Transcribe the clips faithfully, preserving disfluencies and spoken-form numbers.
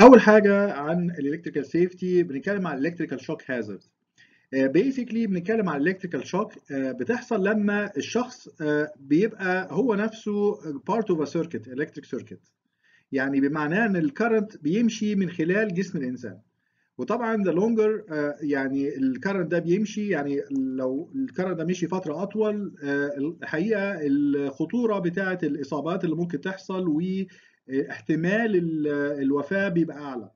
اول حاجه عن الالكتريكال سيفتي، بنتكلم عن الالكتريكال شوك هازارد. بيسكلي بنتكلم عن الالكتريكال شوك بتحصل لما الشخص بيبقى هو نفسه بارت اوف ا سيركت، الكتريك سيركت، يعني بمعناه ان الكرنت بيمشي من خلال جسم الانسان. وطبعا ذا لونجر يعني الكرنت ده بيمشي، يعني لو الكرنت ده مشي فتره اطول الحقيقه الخطوره بتاعه الاصابات اللي ممكن تحصل و احتمال الوفاة بيبقى أعلى.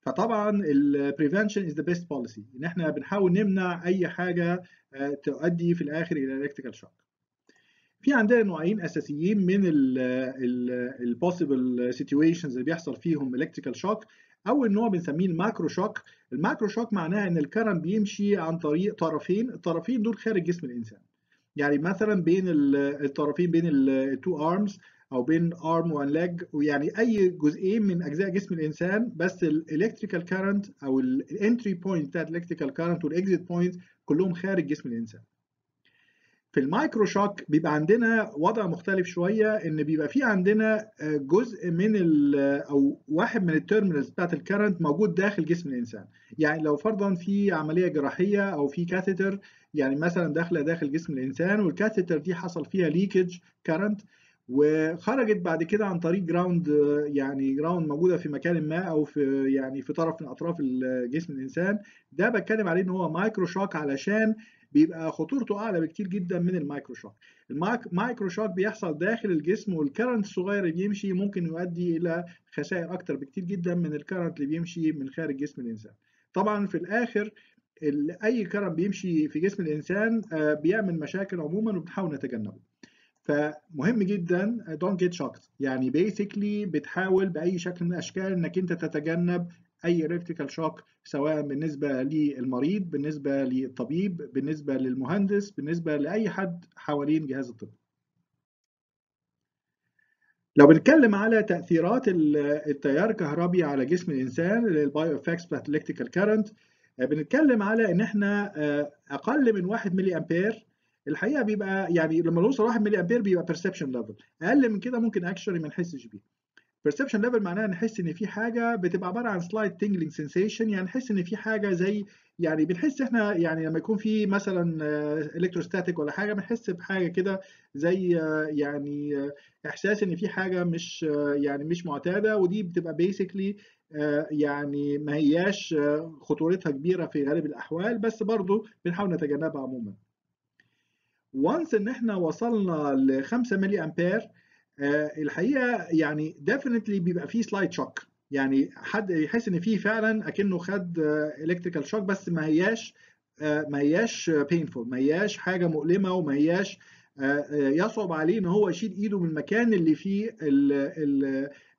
فطبعا ال prevention is the best policy، إن إحنا بنحاول نمنع أي حاجة تؤدي في الآخر إلى electrical shock. في عندنا نوعين أساسيين من ال ال possible situations اللي بيحصل فيهم electrical shock. أول نوع بنسميه الماكرو شوك. الماكرو شوك معناها إن الكرنت بيمشي عن طريق طرفين، الطرفين دول خارج جسم الإنسان، يعني مثلا بين الطرفين بين ال two arms او بين arm و leg، ويعني اي جزئين من اجزاء جسم الانسان، بس الالكتريكال كارنت او الانتري بوينت بتاعت الالكتريكال كارنت والاكزيت بوينت كلهم خارج جسم الانسان. في المايكرو شوك بيبقى عندنا وضع مختلف شويه، ان بيبقى في عندنا جزء من او واحد من التيرمينالز بتاعت الكارنت موجود داخل جسم الانسان، يعني لو فرضا في عمليه جراحيه او في كاثيتر يعني مثلا داخله داخل جسم الانسان، والكاثيتر دي حصل فيها ليكج كارنت وخرجت بعد كده عن طريق جراوند، يعني جراوند موجوده في مكان ما او في يعني في طرف من اطراف جسم الانسان، ده بتكلم عليه ان هو مايكرو شوك علشان بيبقى خطورته اعلى بكتير جدا من المايكرو شوك. المايكرو شوك بيحصل داخل الجسم، والكرنت الصغير اللي بيمشي ممكن يؤدي الى خسائر اكتر بكتير جدا من الكرنت اللي بيمشي من خارج جسم الانسان. طبعا في الاخر اي كرنت بيمشي في جسم الانسان بيعمل مشاكل عموما وبنحاول نتجنبه. فمهم جدا don't get shocked، يعني basically بتحاول باي شكل من الاشكال انك انت تتجنب اي electrical shock، سواء بالنسبه للمريض، بالنسبه للطبيب، بالنسبه للمهندس، بالنسبه لاي حد حوالين جهاز الطب. لو بنتكلم على تاثيرات التيار الكهربي على جسم الانسان، البايو افكتس بتاعت electrical current، بنتكلم على ان احنا اقل من واحد ملي امبير الحقيقه بيبقى، يعني لما نوصل واحد ملي امبير بيبقى بيرسبشن ليفل، اقل من كده ممكن اكشولي ما نحسش بيه. بيرسبشن ليفل معناها نحس ان في حاجه، بتبقى عباره عن سلايد تينجلينج سنسيشن، يعني نحس ان في حاجه زي، يعني بنحس احنا يعني لما يكون في مثلا الكتروستاتيك ولا حاجه بنحس بحاجه كده زي يعني احساس ان في حاجه مش يعني مش معتاده، ودي بتبقى بيسكلي يعني ما هياش خطورتها كبيره في غالب الاحوال، بس برضو بنحاول نتجنبها عموما. وانس ان احنا وصلنا ل خمسة ملي امبير آه الحقيقه يعني ديفينتلي بيبقى فيه سلايد شوك، يعني حد يحس ان فيه فعلا اكنه خد الكتريكال آه شوك، بس ما هياش آه ما هياش بينفول، ما هياش حاجه مؤلمه، وما هياش آه يصعب عليه ان هو يشيل ايده من المكان اللي فيه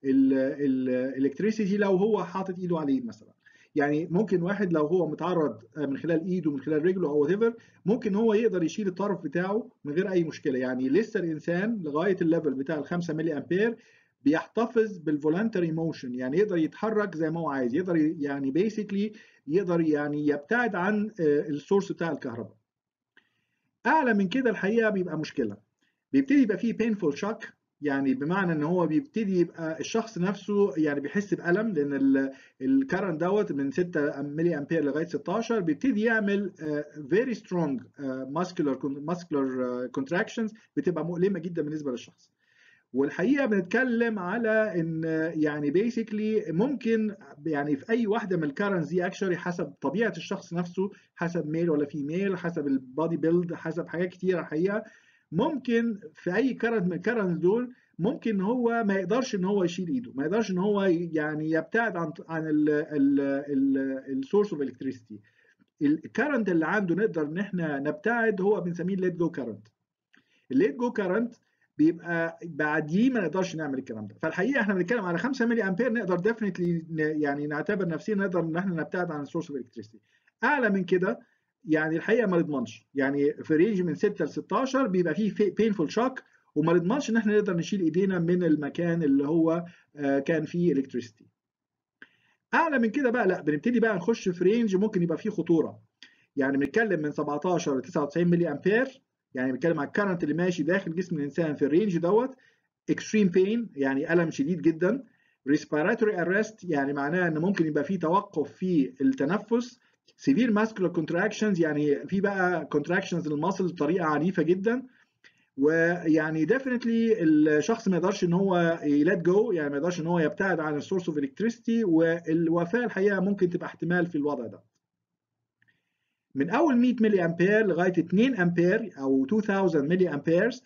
الالكتريسيتي لو هو حاطط ايده عليه مثلا. يعني ممكن واحد لو هو متعرض من خلال ايده من خلال رجله او whatever، ممكن هو يقدر يشيل الطرف بتاعه من غير اي مشكله. يعني لسه الانسان لغايه الليفل بتاع ال خمسة ملي امبير بيحتفظ بالفولنتري موشن، يعني يقدر يتحرك زي ما هو عايز، يقدر يعني بيسكلي يقدر يعني يبتعد عن السورس بتاع الكهرباء. اعلى من كده الحقيقه بيبقى مشكله، بيبتدي يبقى فيه بينفول شوك، يعني بمعنى ان هو بيبتدي يبقى الشخص نفسه يعني بيحس بالم، لان الكرنت دوت من ستة ملي امبير لغايه ستاشر بيبتدي يعمل فيري سترونج ماسكولار ماسكولار كونتراكشنز، بتبقى مؤلمه جدا بالنسبه للشخص. والحقيقه بنتكلم على ان يعني بيسكلي ممكن يعني في اي واحده من الكرنتس دي اكشولي حسب طبيعه الشخص نفسه، حسب ميل ولا فيميل، حسب البادي بيلد، حسب حاجات كتيره الحقيقه، ممكن في اي كرنت من الكرنت دول ممكن هو ما يقدرش ان هو يشيل ايده، ما يقدرش ان هو يعني يبتعد عن عن السورس اوف الكتريستي. الكرنت اللي عنده نقدر ان احنا نبتعد هو بنسميه ليت جو كرنت. الليت جو كرنت بيبقى بعديه ما نقدرش نعمل الكلام ده. فالحقيقه احنا بنتكلم على خمسة ملي امبير نقدر ديفنتلي يعني نعتبر نفسينا نقدر ان احنا نبتعد عن السورس اوف الكتريستي. اعلى من كده يعني الحقيقه ما نضمنش، يعني في رينج من ستة ل ستاشر بيبقى فيه بينفول شوك، وما نضمنش ان احنا نقدر نشيل ايدينا من المكان اللي هو كان فيه الكتريستي. اعلى من كده بقى لا، بنبتدي بقى نخش في رينج ممكن يبقى فيه خطوره، يعني بنتكلم من سبعتاشر ل تسعة وتسعين ملي امبير، يعني بنتكلم على الكرنت اللي ماشي داخل جسم الانسان في الرينج دوت. اكستريم بين يعني الم شديد جدا، respiratory arrest يعني معناها ان ممكن يبقى في توقف في التنفس. severe muscular contractions يعني في بقى contractions للمصل بطريقه عنيفه جدا. ويعني definitely الشخص ما يقدرش ان هو let go يعني ما يقدرش ان هو يبتعد عن السورس اوف الكتريستي، والوفاه الحقيقه ممكن تبقى احتمال في الوضع ده من اول مية ملي امبير لغايه اتنين امبير او ألفين ملي امبيرز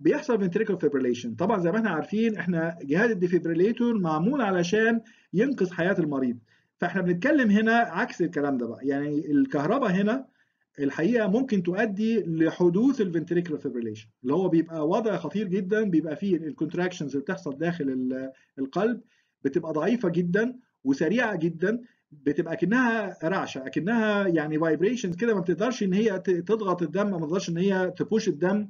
بيحصل فنتريكل فيبريليشن. طبعا زي ما احنا عارفين احنا جهاز الديفيبريليتور معمول علشان ينقذ حياه المريض، فاحنا بنتكلم هنا عكس الكلام ده بقى. يعني الكهرباء هنا الحقيقه ممكن تؤدي لحدوث الفنتريكل فيبريليشن اللي هو بيبقى وضع خطير جدا، بيبقى فيه الكونتراكشنز اللي بتحصل داخل القلب بتبقى ضعيفه جدا وسريعه جدا، بتبقى كأنها رعشه كأنها يعني فايبريشنز كده، ما بتقدرش ان هي تضغط الدم، ما بتقدرش ان هي تبوش الدم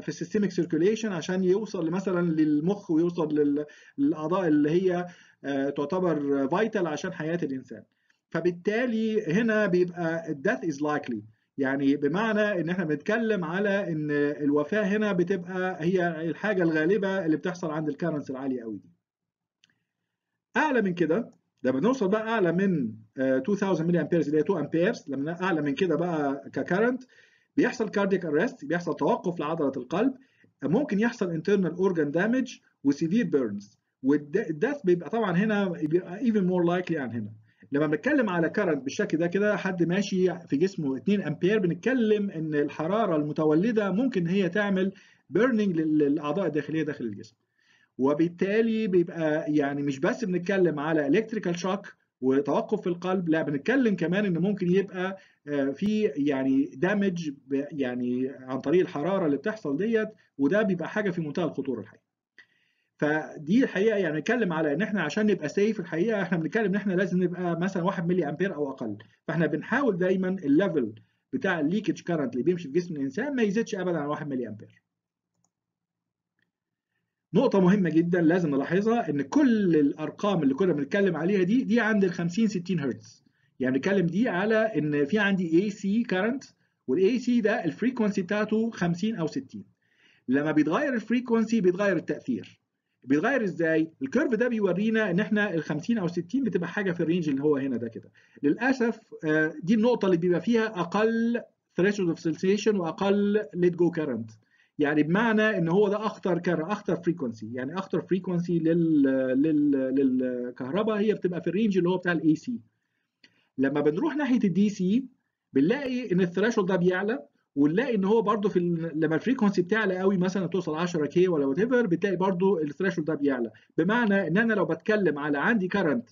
في السيستميك سيركيوليشن عشان يوصل مثلا للمخ ويوصل للاعضاء اللي هي تعتبر فايتال عشان حياه الانسان. فبالتالي هنا بيبقى death is likely يعني بمعنى ان احنا بنتكلم على ان الوفاه هنا بتبقى هي الحاجه الغالبه اللي بتحصل عند الكارنس العاليه قوي دي. اعلى من كده ده بنوصل بقى اعلى من ألفين ملي امبيرز اللي هي اتنين امبيرز، لما اعلى من كده بقى ككارنت بيحصل كاردياك ارست، بيحصل توقف لعضله القلب، ممكن يحصل internal organ damage وسيفير بيرنز، والدث بيبقى طبعا هنا بيبقى even more likely عن هنا. لما بنتكلم على كارنت بالشكل ده كده حد ماشي في جسمه اتنين امبير بنتكلم ان الحراره المتولده ممكن هي تعمل بيرنينج للاعضاء الداخليه داخل الجسم، وبالتالي بيبقى يعني مش بس بنتكلم على الكتريكال شوك وتوقف في القلب، لا بنتكلم كمان ان ممكن يبقى في يعني دامج يعني عن طريق الحراره اللي بتحصل ديت، وده بيبقى حاجه في منتهى الخطوره الحقيقه. فدي الحقيقه يعني بنتكلم على ان احنا عشان نبقى سيف الحقيقه احنا بنتكلم ان احنا لازم نبقى مثلا واحد ملي امبير او اقل، فاحنا بنحاول دايما الليفل بتاع الليكج كارنت اللي بيمشي في جسم الانسان ما يزيدش ابدا عن واحد ملي امبير. نقطة مهمة جدا لازم نلاحظها ان كل الارقام اللي كنا بنتكلم عليها دي دي عند ال خمسين ستين هرتز، يعني بنتكلم دي على ان في عندي اي سي كارنت، والاي سي ده الفريكونسي بتاعته خمسين او ستين. لما بيتغير الفريكونسي بيتغير التأثير. بيتغير ازاي؟ الكيرف ده بيورينا ان احنا ال خمسين او ستين بتبقى حاجة في الرينج اللي هو هنا ده كده. للأسف دي النقطة اللي بيبقى فيها اقل threshold of sensation واقل let go current. يعني بمعنى ان هو ده اخطر كره اخطر فريكونسي، يعني اخطر فريكونسي لل لل للكهرباء هي بتبقى في الرينج اللي هو بتاع الاي سي. لما بنروح ناحيه الدي سي بنلاقي ان الثريشولد ده بيعلى، ونلاقي ان هو برده في ال... لما الفريكونسي بتعلى قوي مثلا توصل عشرة كي ولا وات ايفر بتلاقي برده الثريشولد ده بيعلى، بمعنى ان انا لو بتكلم على عندي كارنت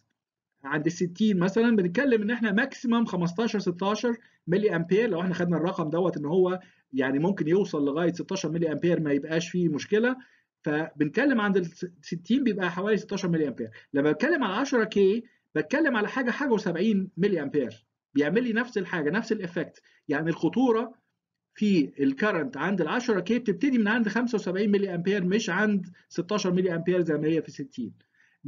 عند ال ستين مثلا بنتكلم ان احنا ماكسيمم خمستاشر ستاشر ملي امبير، لو احنا خدنا الرقم دوت ان هو يعني ممكن يوصل لغايه ستاشر ملي امبير ما يبقاش فيه مشكله، فبنتكلم عند ال ستين بيبقى حوالي ستاشر ملي امبير. لما بتكلم على عشرة كي بتكلم على حاجه حاجه وسبعين ملي امبير، بيعمل لي نفس الحاجه نفس الافكت. يعني الخطوره في الكرنت عند ال عشرة كي بتبتدي من عند خمسة وسبعين ملي امبير مش عند ستاشر ملي امبير زي ما هي في ستين.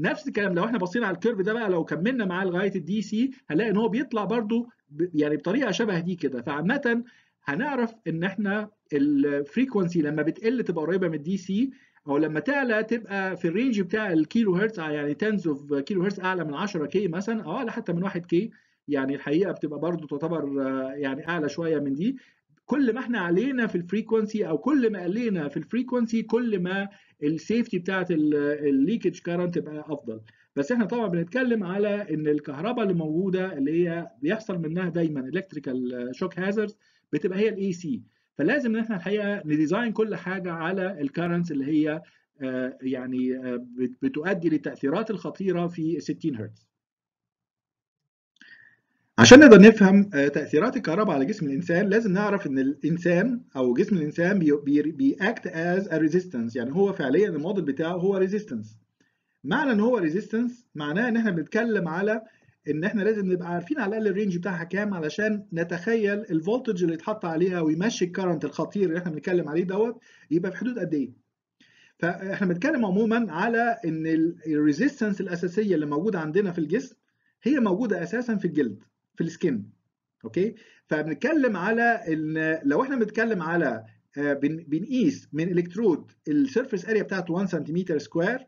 نفس الكلام لو احنا بصينا على الكيرف ده بقى لو كملنا معاه لغايه الدي سي هنلاقي ان هو بيطلع برده يعني بطريقه شبه دي كده. فعامه هنعرف ان احنا الفريكونسي لما بتقل تبقى قريبه من الدي سي، او لما تعلى تبقى في الرينج بتاع الكيلو هرتز، يعني تنز اوف كيلو هرتز اعلى من عشرة كي مثلا او اعلى حتى من واحد كي، يعني الحقيقه بتبقى برده تعتبر يعني اعلى شويه من دي. كل ما احنا علينا في الفريكونسي او كل ما قلينا في الفريكونسي كل ما السيفتي بتاعت الليكج كارنت تبقى افضل. بس احنا طبعا بنتكلم على ان الكهرباء اللي موجوده اللي هي بيحصل منها دايما الكتريكال شوك هازارد بتبقى هي الاي سي، فلازم ان احنا الحقيقه نديزاين كل حاجه على الكارنتس اللي هي يعني بتؤدي للتاثيرات الخطيره في ستين هرتز. عشان نقدر نفهم تأثيرات الكهرباء على جسم الإنسان لازم نعرف إن الإنسان أو جسم الإنسان بيأكت as a resistance، يعني هو فعليا الموديل بتاعه هو resistance. معنى إن هو resistance معناه إن إحنا بنتكلم على إن إحنا لازم نبقى عارفين على الأقل الرينج بتاعها كام علشان نتخيل الفولتج اللي يتحط عليها ويمشي الكرنت الخطير اللي إحنا بنتكلم عليه دوت يبقى في حدود قد إيه. فإحنا بنتكلم عموما على إن الريزيستنس الأساسية اللي موجودة عندنا في الجسم هي موجودة أساسا في الجلد في السكن، اوكي. فبنتكلم على ان لو احنا بنتكلم على بنقيس من الكترود السيرفيس اريا بتاعته واحد سنتيمتر سكوير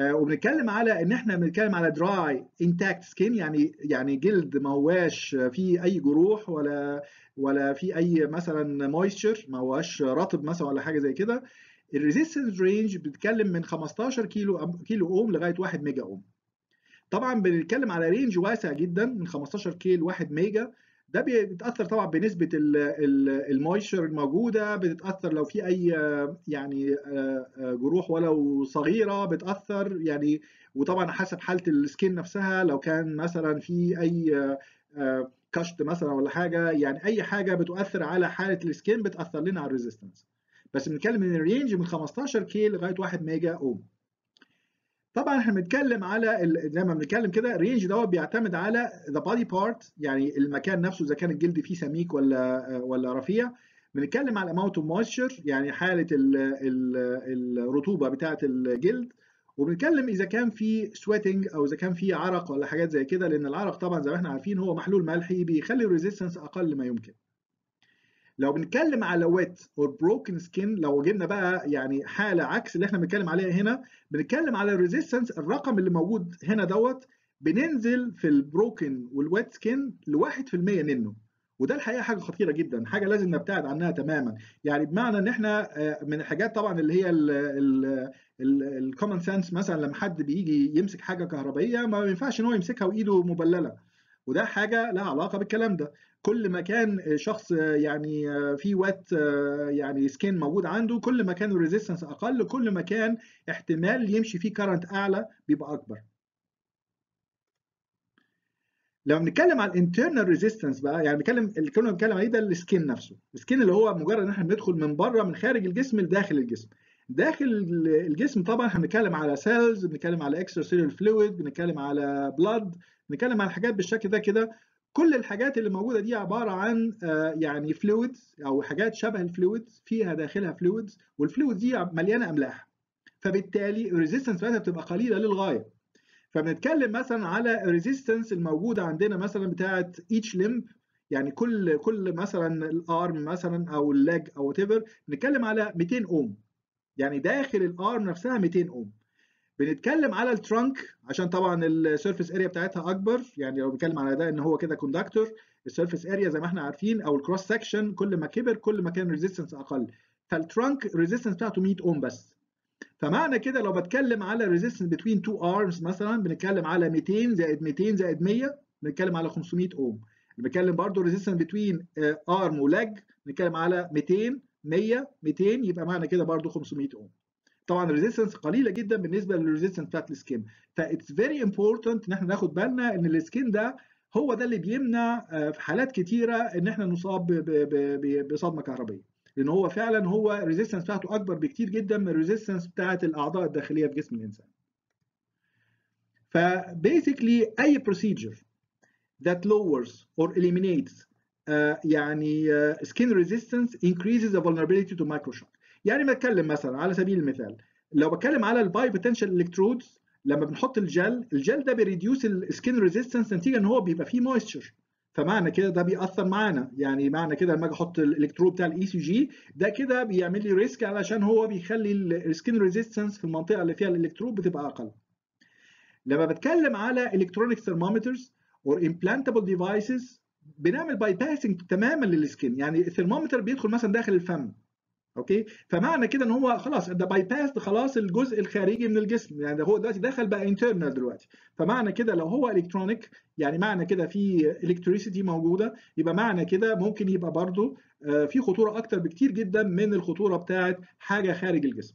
وبنتكلم على ان احنا بنتكلم على دراي انتاكت سكين، يعني يعني جلد ما هواش فيه اي جروح ولا ولا في اي مثلا مويستشر، ما هواش رطب مثلا ولا حاجه زي كده. الريزيستنس رينج بنتكلم من خمستاشر كيلو كيلو اوم لغايه واحد ميجا اوم. طبعا بنتكلم على رينج واسع جدا من خمستاشر كيلو لواحد ميجا. ده بيتاثر طبعا بنسبه المويستشر الموجوده، بتتاثر لو في اي يعني جروح ولو صغيره بتاثر يعني، وطبعا حسب حاله السكين نفسها، لو كان مثلا في اي كشط مثلا ولا حاجه، يعني اي حاجه بتؤثر على حاله السكين بتاثر لنا على الريزيستنس. بس بنتكلم من الرينج من خمستاشر كيلو لغايه واحد ميجا اوم. طبعا احنا بنتكلم على زي ما بنتكلم كده الرينج دوت بيعتمد على ذا بادي بارت، يعني المكان نفسه اذا كان الجلد فيه سميك ولا ولا رفيع. بنتكلم على اماونت اوف مويستشر، يعني حاله ال ال الرطوبه بتاعه الجلد. وبنتكلم اذا كان في سويتنج او اذا كان في عرق ولا حاجات زي كده، لان العرق طبعا زي ما احنا عارفين هو محلول ملحي بيخلي الريزيستنس اقل ما يمكن. لو بنتكلم على ويت اور بروكن سكين، لو جبنا بقى يعني حاله عكس اللي احنا بنتكلم عليها هنا، بنتكلم على الريزيستنس الرقم اللي موجود هنا دوت بننزل في البروكن والويت سكين لواحد في المية منه، وده الحقيقه حاجه خطيره جدا، حاجه لازم نبتعد عنها تماما. يعني بمعنى ان احنا من الحاجات طبعا اللي هي الكومن سنس، مثلا لما حد بيجي يمسك حاجه كهربائيه ما ينفعش ان هو يمسكها وايده مبلله، وده حاجه لها علاقه بالكلام ده. كل ما كان شخص يعني في وات يعني سكين موجود عنده، كل ما كان الريزيستنس اقل، كل ما كان احتمال يمشي فيه كارنت اعلى بيبقى اكبر. لو بنتكلم على الانترنال ريزيستنس بقى، يعني بنتكلم اللي كنا بنتكلم عليه ده السكين نفسه، السكين اللي هو مجرد ان احنا بندخل من بره من خارج الجسم لداخل الجسم. داخل الجسم طبعا احنا بنتكلم على سيلز، بنتكلم على اكسترا سيلولار فلويد، بنتكلم على بلاد، بنتكلم على حاجات بالشكل ده كده. كل الحاجات اللي موجوده دي عباره عن يعني فلويدز او حاجات شبه الفلويدز فيها داخلها فلويدز، والفلويدز دي مليانه املاح، فبالتالي الريزيستنس بتاعتها بتبقى قليله للغايه. فبنتكلم مثلا على الريزيستنس الموجوده عندنا مثلا بتاعه each limb، يعني كل كل مثلا الارم مثلا او اللاج او وات ايفر، بنتكلم على ميتين اوم، يعني داخل الارم نفسها ميتين اوم. بنتكلم على الترانك عشان طبعا السيرفيس اريا بتاعتها اكبر، يعني لو بنتكلم على ده ان هو كده كوندكتور، السيرفيس اريا زي ما احنا عارفين او الكروس سكشن كل ما كبر كل ما كان ريزيستنس اقل، فالترانك ريزيستنس بتاعته مية اوم بس. فمعنى كده لو بتكلم على ريزيستنس بتوين تو ارمز مثلا، بنتكلم على ميتين زائد ميتين زائد مية، بنتكلم على خمسمية اوم. بنتكلم برضو ريزيستنس بتوين ارم ولاج، بنتكلم على ميتين مية ميتين، يبقى معنى كده برضو خمسمية اوم. طبعا الريزيستنس قليله جدا بالنسبه للريزيستنس بتاعت السكين، فايتس فيري امبورتنت ان احنا ناخد بالنا ان السكين ده هو ده اللي بيمنع في حالات كتيره ان احنا نصاب بصدمه كهربائيه، لان هو فعلا هو الريزيستنس بتاعته اكبر بكتير جدا من الريزيستنس بتاعت الاعضاء الداخليه في جسم الانسان. فبيسكلي اي بروسيجر that lowers or eliminates uh, يعني uh, skin resistance increases the vulnerability to microshock. يعني بتكلم مثلا على سبيل المثال لو بتكلم على الباي بوتنشال الكترودز، لما بنحط الجل، الجل ده بيريديوس السكين ريزيستنس نتيجه ان هو بيبقى فيه مويستشر، فمعنى كده ده بيأثر معانا. يعني معنى كده لما اجي احط الالكترود بتاع الاي سي جي ده كده بيعمل لي ريسك، علشان هو بيخلي السكين ريزيستنس في المنطقه اللي فيها الالكترود بتبقى اقل. لما بتكلم على الكترونيك ثيرمومترز اور امبلانتابل ديفايسز، بنعمل باي باسنج تماما للسكين، يعني الثيرمومتر بيدخل مثلا داخل الفم، اوكي، فمعنى كده ان هو خلاص ده باي باس خلاص الجزء الخارجي من الجسم، يعني هو دلوقتي دخل بقى انترنال دلوقتي. فمعنى كده لو هو الكترونيك، يعني معنى كده في الكتريسيتي موجوده، يبقى معنى كده ممكن يبقى برضو في خطوره اكتر بكتير جدا من الخطوره بتاعه حاجه خارج الجسم.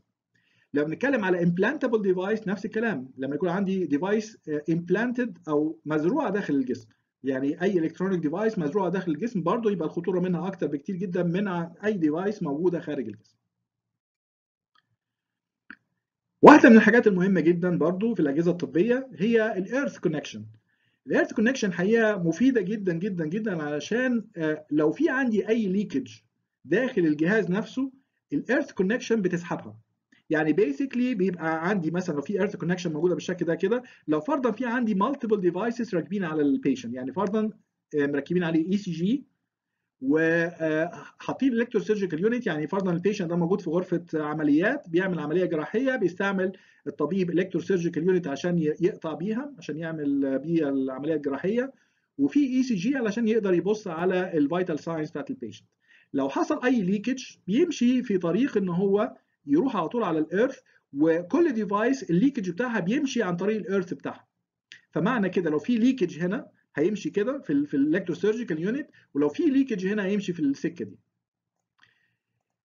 لو بنتكلم على امبلانتابل ديفايس نفس الكلام، لما يكون عندي ديفايس امبلانتد او مزروعه داخل الجسم، يعني اي الكترونيك ديفايس مزروعه داخل الجسم برضه يبقى الخطوره منها اكتر بكتير جدا من اي ديفايس موجوده خارج الجسم. واحده من الحاجات المهمه جدا برضه في الاجهزه الطبيه هي الايرث كونكشن. الايرث كونكشن حقيقه مفيده جدا جدا جدا، علشان لو في عندي اي ليكج داخل الجهاز نفسه الايرث كونكشن بتسحبها. يعني بيسكلي بيبقى عندي مثلا لو في ايرث كونكشن موجوده بالشكل ده كده، لو فرضا في عندي مالتيبل ديفايسز راكبين على البيشنت، يعني فرضا مركبين عليه اي سي جي وحاطين الكترو سيرجيكال يونت، يعني فرضا البيشنت ده موجود في غرفه عمليات بيعمل عمليه جراحيه، بيستعمل الطبيب الكترو سيرجيكال يونت عشان يقطع بيها، عشان يعمل بيها العمليه الجراحيه، وفي اي سي جي علشان يقدر يبص على الفيتال ساينز بتاعت البيشنت. لو حصل اي ليكج بيمشي في طريق ان هو يروح على طول على الايرث، وكل ديفايس الليكج بتاعها بيمشي عن طريق الايرث بتاعها. فمعنى كده لو في ليكج هنا هيمشي كده في ال في الالكترو سيرجيكال يونت، ولو في ليكج هنا هيمشي في السكه دي.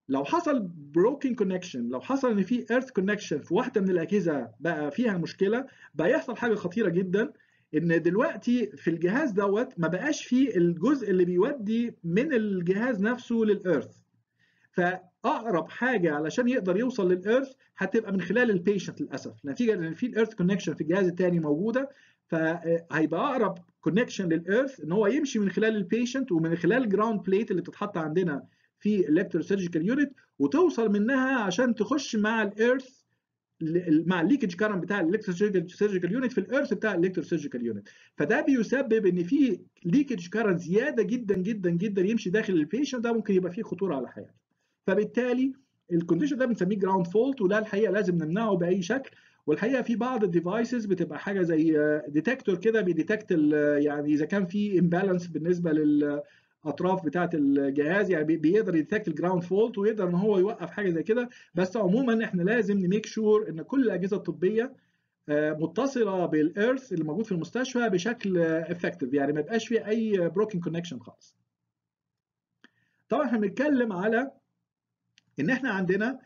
لو حصل بروكن كونكشن، لو حصل ان في ايرث كونكشن في واحده من الاجهزه بقى فيها مشكله، بقى يحصل حاجه خطيره جدا، ان دلوقتي في الجهاز دوت ما بقاش فيه الجزء اللي بيودي من الجهاز نفسه للايرث. فاقرب حاجه علشان يقدر يوصل للايرث هتبقى من خلال البيشنت للاسف، نتيجه ان في الايرث كونكشن في الجهاز الثاني موجوده، فهيبقى اقرب كونكشن للايرث ان هو يمشي من خلال البيشنت ومن خلال الجراوند بليت اللي بتتحط عندنا في الالكترو سيرجيكال يونت، وتوصل منها عشان تخش مع الايرث، مع الليكج كارنت بتاع الالكترو سيرجيكال يونت في الايرث بتاع الالكترو سيرجيكال يونت. فده بيسبب ان في ليكج كارنت زياده جدا جدا جدا يمشي داخل البيشنت، ده ممكن يبقى فيه خطوره على حياته. فبالتالي الكونديشن ده بنسميه جراوند فولت، وده الحقيقه لازم نمنعه باي شكل. والحقيقه في بعض الديفايسز بتبقى حاجه زي ديتكتور كده بيديتكت يعني اذا كان في امبالانس بالنسبه للاطراف بتاعه الجهاز، يعني بيقدر يديتكت الجراوند فولت ويقدر ان هو يوقف حاجه زي كده. بس عموما احنا لازم نميك شور ان كل الاجهزه الطبيه متصله بالايرث اللي موجود في المستشفى بشكل افكتيف، يعني ما يبقاش فيه اي بروكن كونكشن خالص. طبعا احنا بنتكلم على ان احنا عندنا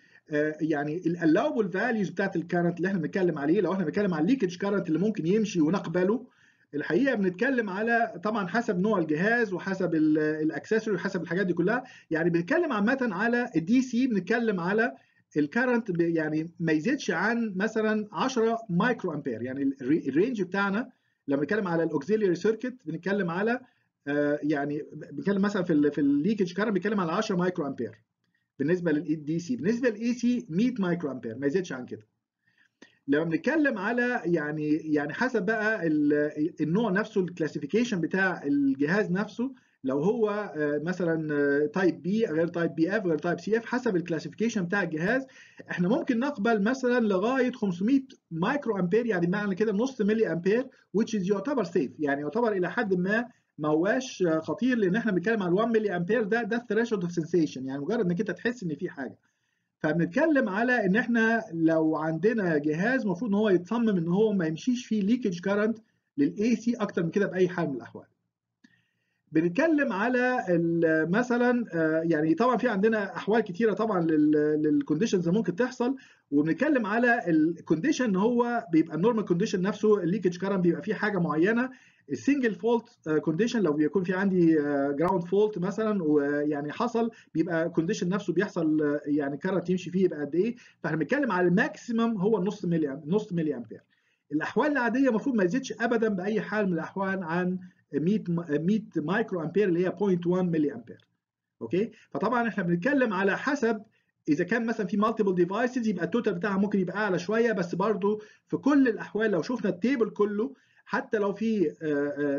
يعني الالاوبل فاليوز بتاعت الكارنت اللي احنا بنتكلم عليه. لو احنا بنتكلم على الليكج كارنت اللي ممكن يمشي ونقبله، الحقيقه بنتكلم على طبعا حسب نوع الجهاز وحسب الاكسسوري وحسب الحاجات دي كلها، يعني بنتكلم عامه على الدي سي، بنتكلم على الكارنت يعني ما يزيدش عن مثلا عشرة مايكرو امبير، يعني الرينج بتاعنا لما بنتكلم على الاوكسيلياري سيركت بنتكلم على يعني بنتكلم مثلا في في الليكج كارنت بنتكلم على عشرة مايكرو امبير بالنسبه للدي سي. بالنسبه للاي سي مية مايكرو امبير، ما يزيدش عن كده. لما بنتكلم على يعني يعني حسب بقى النوع نفسه، الكلاسيفيكيشن بتاع الجهاز نفسه، لو هو مثلا تايب بي غير تايب بي اف غير تايب سي اف، حسب الكلاسيفيكيشن بتاع الجهاز احنا ممكن نقبل مثلا لغايه خمسمية مايكرو امبير، يعني معنى كده نص ملي امبير، which is يعتبر سيف، يعني يعتبر الى حد ما ما هواش خطير، لان احنا بنتكلم على واحد ملي امبير ده ده الثريشولد اوف سنسيشن، يعني مجرد انك انت تحس ان في حاجه. فبنتكلم على ان احنا لو عندنا جهاز المفروض ان هو يتصمم ان هو ما يمشيش فيه ليكج كارنت للاي سي اكتر من كده باي حال من الاحوال. بنتكلم على مثلا يعني طبعا في عندنا احوال كتيره طبعا للكونديشنز اللي ممكن تحصل، وبنتكلم على الكونديشن ان هو بيبقى النورمال كونديشن نفسه الليكج كارنت بيبقى فيه حاجه معينه. السنجل فولت كونديشن لو بيكون في عندي جراوند فولت مثلا ويعني حصل، بيبقى الكونديشن نفسه بيحصل يعني كارنت يمشي فيه يبقى قد ايه. فاحنا بنتكلم على الماكسيمم هو نص ملي نص ملي امبير. الاحوال العاديه المفروض ما يزيدش ابدا باي حال من الاحوال عن مية مايكرو امبير اللي هي صفر فاصلة واحد ملي امبير. اوكي، فطبعا احنا بنتكلم على حسب اذا كان مثلا في مالتيبل ديفايسز يبقى التوتال بتاعها ممكن يبقى اعلى شويه، بس برضو في كل الاحوال لو شفنا التيبل كله حتى لو في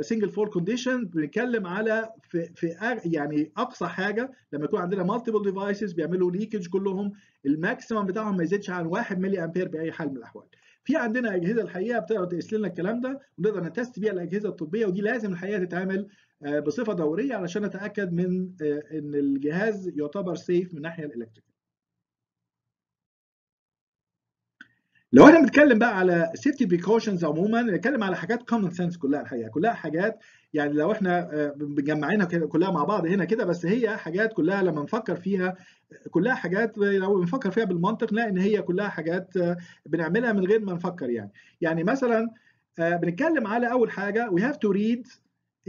سنجل فول كونديشن بنتكلم على في, في يعني اقصى حاجه لما يكون عندنا مالتيبل ديفايسز بيعملوا ليكج كلهم الماكسيمم بتاعهم ما يزيدش عن واحد ملي امبير باي حال من الاحوال. في عندنا اجهزه الحقيقه بتقدر تقيس لنا الكلام ده ونقدر نتست بيها الاجهزه الطبيه، ودي لازم الحقيقه تتعمل بصفه دوريه علشان نتاكد من ان الجهاز يعتبر سيف من الناحيه الالكتريكال. لو احنا بنتكلم بقى على سيفتي بريكوشنز عموما، نتكلم على حاجات كومن سنس كلها الحقيقه، كلها حاجات يعني لو احنا مجمعينها كلها مع بعض هنا كده، بس هي حاجات كلها لما نفكر فيها كلها حاجات لو بنفكر فيها بالمنطق نلاقي ان هي كلها حاجات بنعملها من غير ما نفكر. يعني يعني مثلا بنتكلم على اول حاجه we have to read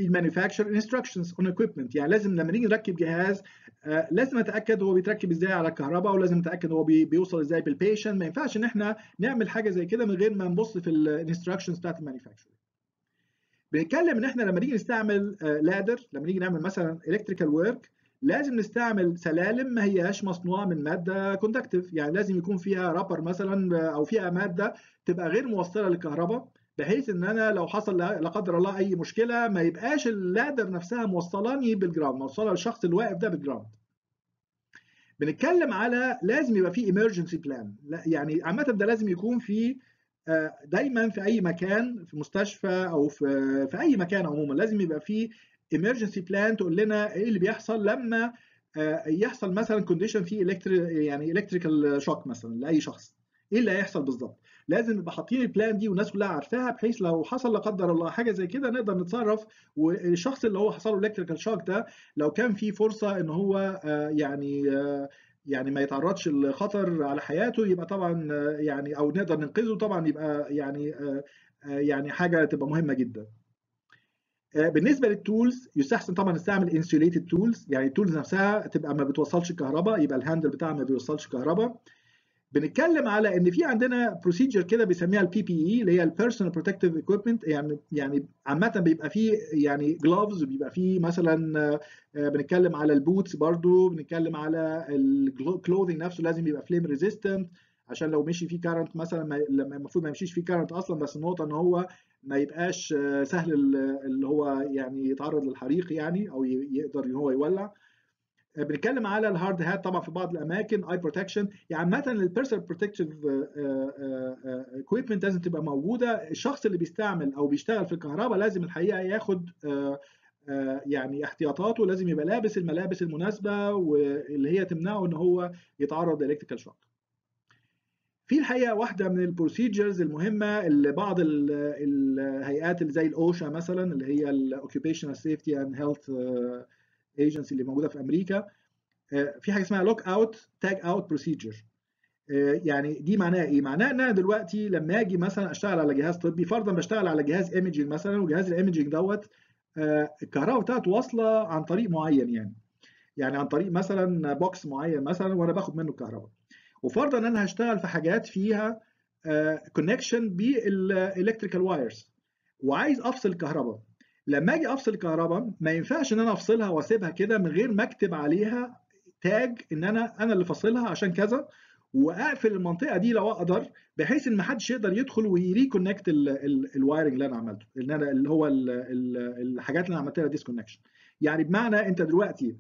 manufacturer instructions on equipment، يعني لازم لما نيجي نركب جهاز لازم نتاكد هو بيتركب ازاي على الكهرباء، ولازم نتاكد هو بيوصل ازاي بالبيشنت. ما ينفعش ان احنا نعمل حاجه زي كده من غير ما نبص في الانستراكشنز بتاعت المانيفاكتشر. بنتكلم ان احنا لما نيجي نستعمل لادر، لما نيجي نعمل مثلا الكتريكال ورك، لازم نستعمل سلالم ما هياش مصنوعه من ماده كوندكتيف، يعني لازم يكون فيها رابر مثلا او فيها ماده تبقى غير موصله للكهرباء، بحيث ان انا لو حصل لا قدر الله اي مشكله ما يبقاش اللادر نفسها موصلاني بالجراوند، موصله للشخص اللي واقف ده بالجراوند. بنتكلم على لازم يبقى في ايمرجنسي بلان، يعني عامه ده لازم يكون في دايما في اي مكان، في مستشفى او في في اي مكان عموما لازم يبقى في ايمرجنسي بلان تقول لنا ايه اللي بيحصل لما يحصل مثلا كونديشن فيه الكتري يعني الكتريكال شوك مثلا لاي شخص، ايه اللي هيحصل بالظبط. لازم نبقى حاطين البلان دي والناس كلها عارفاها، بحيث لو حصل لا قدر الله حاجه زي كده نقدر نتصرف، والشخص اللي هو حصل له الكتريكال شوك ده لو كان في فرصه ان هو يعني يعني ما يتعرضش لخطر على حياته يبقى طبعا يعني او نقدر ننقذه طبعا، يبقى يعني يعني حاجه تبقى مهمه جدا. بالنسبه للتولز يستحسن طبعا نستعمل انسوليتد تولز، يعني التولز نفسها تبقى ما بتوصلش كهرباء، يبقى الهاندل بتاعها ما بيوصلش كهرباء. بنتكلم على ان في عندنا بروسيجر كده بيسميها البي بي اي اللي هي البيرسونال بروتكتيف ايكويبمنت، يعني يعني عامه بيبقى فيه يعني جلوفز، بيبقى فيه مثلا بنتكلم على البوتس، برضو بنتكلم على الكلوذنج نفسه لازم يبقى فليم ريزيستنت عشان لو مشي فيه كارنت مثلا المفروض ما يمشيش فيه كارنت اصلا، بس النقطه ان هو ما يبقاش سهل اللي هو يعني يتعرض للحريق يعني او يقدر ان هو يولع. بنتكلم على الهارد هات طبعا في بعض الاماكن، اي بروتكشن، يعني مثلا البيرسونال بروتكتيف اكويبمنت لازم تبقى موجوده. الشخص اللي بيستعمل او بيشتغل في الكهرباء لازم الحقيقه ياخد uh, uh, يعني احتياطاته، لازم يبقى لابس الملابس المناسبه واللي هي تمنعه ان هو يتعرض لالكتريكال شوك. في الحقيقه واحده من البروسيجرز المهمه اللي بعض الهيئات اللي زي الاوشا مثلا اللي هي الاوكيوبيشنال سيفتي اند هيلث ايجنسي اللي موجوده في امريكا، في حاجه اسمها لوك اوت تاج اوت بروسيجر. يعني دي معناها ايه؟ معناها ان انا دلوقتي لما اجي مثلا اشتغل على جهاز طبي، فرضا بشتغل على جهاز ايمجنج مثلا، وجهاز الايمجنج دوت الكهرباء بتاعته واصله عن طريق معين، يعني يعني عن طريق مثلا بوكس معين مثلا وانا باخد منه الكهرباء، وفرضا ان انا هشتغل في حاجات فيها كونكشن بالالكتريكال وايرز وعايز افصل الكهرباء. لما اجي افصل الكهرباء ما ينفعش ان انا افصلها واسيبها كده من غير ما اكتب عليها تاج ان انا انا اللي فاصلها عشان كذا، واقفل المنطقه دي لو اقدر، بحيث ان ما حدش يقدر يدخل ويريكونكت الوايرنج اللي انا عملته، ان انا اللي هو ال ال الحاجات اللي انا عملتها ديسكونكشن. يعني بمعنى انت دلوقتي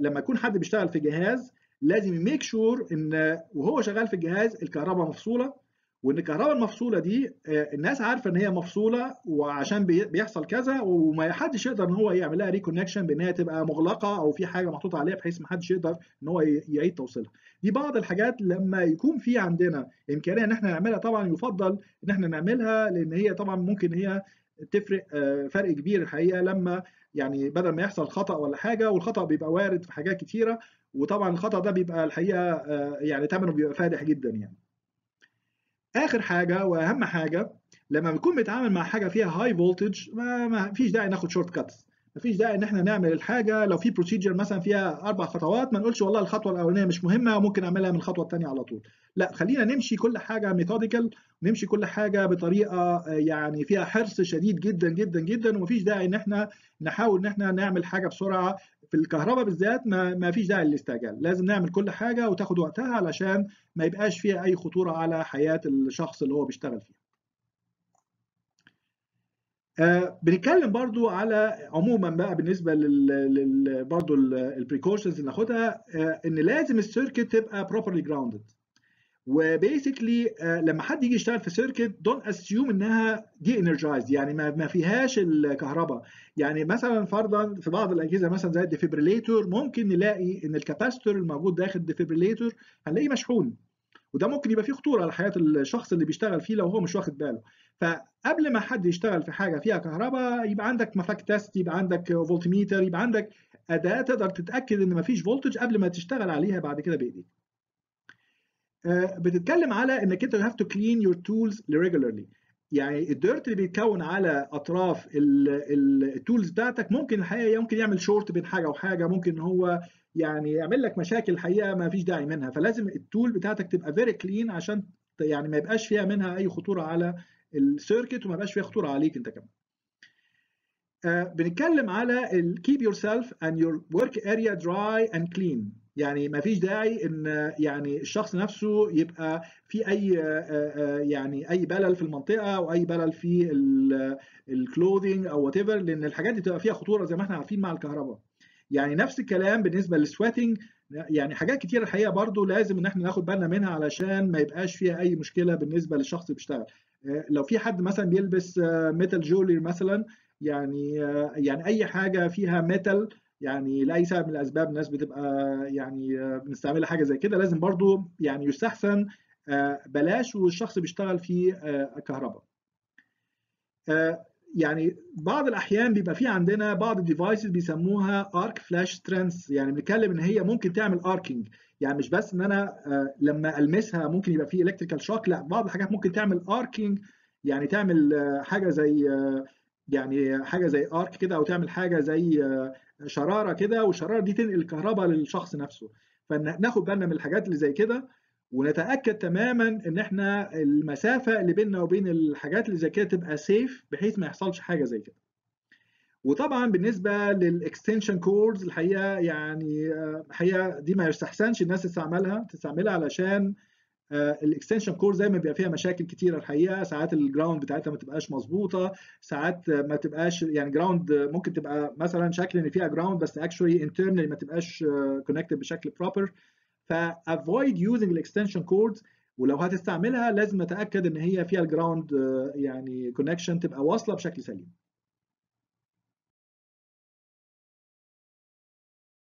لما يكون حد بيشتغل في جهاز لازم يميك شور ان وهو شغال في الجهاز الكهرباء مفصوله، وان الكهرباء المفصوله دي الناس عارفه ان هي مفصوله وعشان بيحصل كذا، وما حدش يقدر ان هو يعمل لها ريكونكشن بان هي تبقى مغلقه او في حاجه محطوطه عليها بحيث ما حدش يقدر ان هو يعيد توصيلها. دي بعض الحاجات لما يكون في عندنا امكانيه ان احنا نعملها طبعا يفضل ان احنا نعملها، لان هي طبعا ممكن هي تفرق فرق كبير الحقيقه، لما يعني بدل ما يحصل خطا ولا حاجه، والخطا بيبقى وارد في حاجات كتيره، وطبعا الخطا ده بيبقى الحقيقه يعني ثمنه بيبقى فادح جدا. يعني اخر حاجه واهم حاجه لما بنكون بنتعامل مع حاجه فيها هاي فولتج ما, ما فيش داعي ناخد شورت كاتس، ما فيش داعي ان احنا نعمل الحاجه لو في بروسيجر مثلا فيها اربع خطوات ما نقولش والله الخطوه الاولانيه مش مهمه وممكن اعملها من الخطوه الثانيه على طول. لا، خلينا نمشي كل حاجه ميثوديكال، ونمشي كل حاجه بطريقه يعني فيها حرص شديد جدا جدا جدا، وما فيش داعي ان احنا نحاول ان احنا نعمل حاجه بسرعه في الكهرباء بالذات، ما, ما فيش داعي للاستعجال. لازم نعمل كل حاجه وتاخد وقتها علشان ما يبقاش فيها اي خطوره على حياه الشخص اللي هو بيشتغل فيها. آه بنتكلم برضو على عموما بقى بالنسبه لل, لل برضو البريكوشنز اللي ناخدها، آه ان لازم السيركت تبقى بروبرلي جراوندد، وبيسكلي آه لما حد يجي يشتغل في سيركت دونت اسيوم انها دي انرجايزد، يعني ما, ما فيهاش الكهرباء. يعني مثلا فرضا في بعض الاجهزه مثلا زي الديفيبريليتور ممكن نلاقي ان الكاباسيتور الموجود داخل الديفيبريليتور هنلاقيه مشحون، وده ممكن يبقى فيه خطوره على حياه الشخص اللي بيشتغل فيه لو هو مش واخد باله. فقبل ما حد يشتغل في حاجه فيها كهرباء يبقى عندك مفك تيست، يبقى عندك فولتميتر، يبقى عندك اداه تقدر تتاكد ان مفيش فولتج قبل ما تشتغل عليها بعد كده بايديك. آه بتتكلم على انك انت هاف تو كلين يور تولز ريجولارلي، يعني الديرت اللي بيتكون على اطراف التولز بتاعتك ممكن الحقيقه ممكن يعمل شورت بين حاجه وحاجه، ممكن ان هو يعني يعمل لك مشاكل الحقيقه ما فيش داعي منها. فلازم التول بتاعتك تبقى فيري كلين عشان يعني ما يبقاش فيها منها اي خطوره على السيركت وما يبقاش فيها خطوره عليك انت كمان. آه بنتكلم على keep yourself and your work area dry and clean، يعني ما فيش داعي ان يعني الشخص نفسه يبقى في اي يعني اي بلل في المنطقه او اي بلل في الكلوذينج او وات ايفر، لان الحاجات دي بتبقى فيها خطوره زي ما احنا عارفين مع الكهرباء. يعني نفس الكلام بالنسبه للسواتنج، يعني حاجات كتير الحقيقه برضو لازم ان احنا ناخد بالنا منها علشان ما يبقاش فيها اي مشكله بالنسبه للشخص اللي بيشتغل. لو في حد مثلا بيلبس ميتال جولري مثلا، يعني يعني اي حاجه فيها ميتال يعني لاي سبب من الاسباب الناس بتبقى يعني بنستعملها حاجه زي كده، لازم برضو يعني يستحسن بلاش والشخص بيشتغل في الكهرباء. يعني بعض الاحيان بيبقى في عندنا بعض الديفايسز بيسموها ارك فلاش ترانس، يعني بنتكلم ان هي ممكن تعمل اركينج، يعني مش بس ان انا لما المسها ممكن يبقى في الكتريكال شوك، لا بعض الحاجات ممكن تعمل اركينج، يعني تعمل حاجه زي يعني حاجه زي ارك كده، او تعمل حاجه زي شراره كده، والشراره دي تنقل الكهرباء للشخص نفسه. فناخد بالنا من الحاجات اللي زي كده، ونتاكد تماما ان احنا المسافه اللي بيننا وبين الحاجات اللي زي كده تبقى سيف بحيث ما يحصلش حاجه زي كده. وطبعا بالنسبه للاكستنشن كوردز الحقيقه يعني الحقيقه دي ما يستحسنش الناس تستعملها تستعملها علشان الاكستنشن كورد دايما بيبقى فيها مشاكل كتيره الحقيقه، ساعات الجراوند بتاعتها ما تبقاش مظبوطه، ساعات ما تبقاش يعني جراوند ممكن تبقى مثلا شكل ان فيها جراوند بس اكشولي انترنالي ما تبقاش كونكتد بشكل بروبر. فافويد يوزنج الاكستنشن كوردز، ولو هتستعملها لازم نتاكد ان هي فيها الجراوند يعني كونكشن تبقى واصله بشكل سليم.